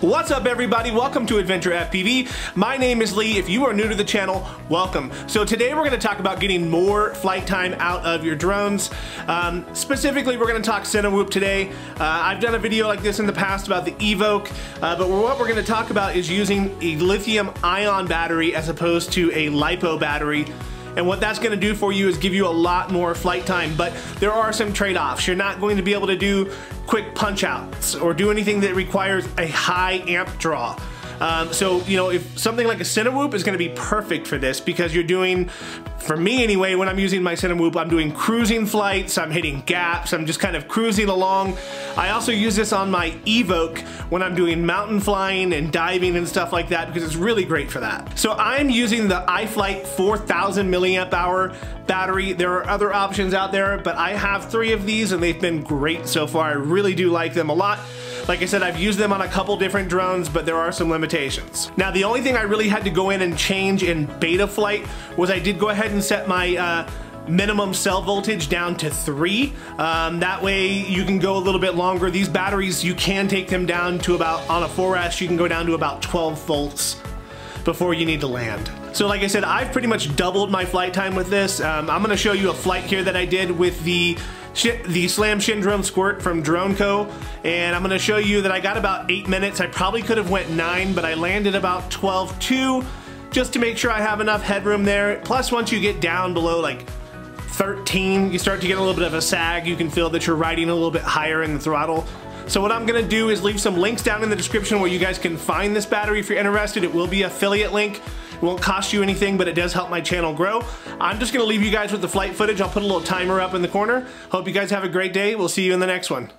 What's up everybody, welcome to Adventure FPV. My name is Lee. If you are new to the channel, welcome. So today we're gonna talk about getting more flight time out of your drones. Specifically, we're gonna talk Cinewhoop today. I've done a video like this in the past about the Evoke, but what we're gonna talk about is using a lithium ion battery as opposed to a LiPo battery. And what that's gonna do for you is give you a lot more flight time, but there are some trade-offs. You're not going to be able to do quick punch outs or do anything that requires a high amp draw. So, you know, if something like a Cinewhoop is gonna be perfect for this, because you're doing, for me anyway, when I'm using my Cinewhoop, I'm doing cruising flights, I'm hitting gaps, I'm just kind of cruising along. I also use this on my Evoke when I'm doing mountain flying and diving and stuff like that, because it's really great for that. So I'm using the iFlight 4000 milliamp hour battery. There are other options out there, but I have three of these and they've been great so far. I really do like them a lot. Like I said, I've used them on a couple different drones, but there are some limitations. Now, the only thing I really had to go in and change in Betaflight was I did go ahead and set my minimum cell voltage down to 3. That way you can go a little bit longer. These batteries, you can take them down to about, on a 4S, you can go down to about 12 volts before you need to land. So like I said, I've pretty much doubled my flight time with this. I'm gonna show you a flight here that I did with the Slam Shindrome Squirt from Drone Co. And I'm gonna show you that I got about 8 minutes. I probably could have went 9, but I landed about 12.2 just to make sure I have enough headroom there. Plus, once you get down below like 13, you start to get a little bit of a sag. You can feel that you're riding a little bit higher in the throttle. So what I'm gonna do is leave some links down in the description where you guys can find this battery if you're interested. It will be an affiliate link. It won't cost you anything, but it does help my channel grow. I'm just gonna leave you guys with the flight footage. I'll put a little timer up in the corner. Hope you guys have a great day. We'll see you in the next one.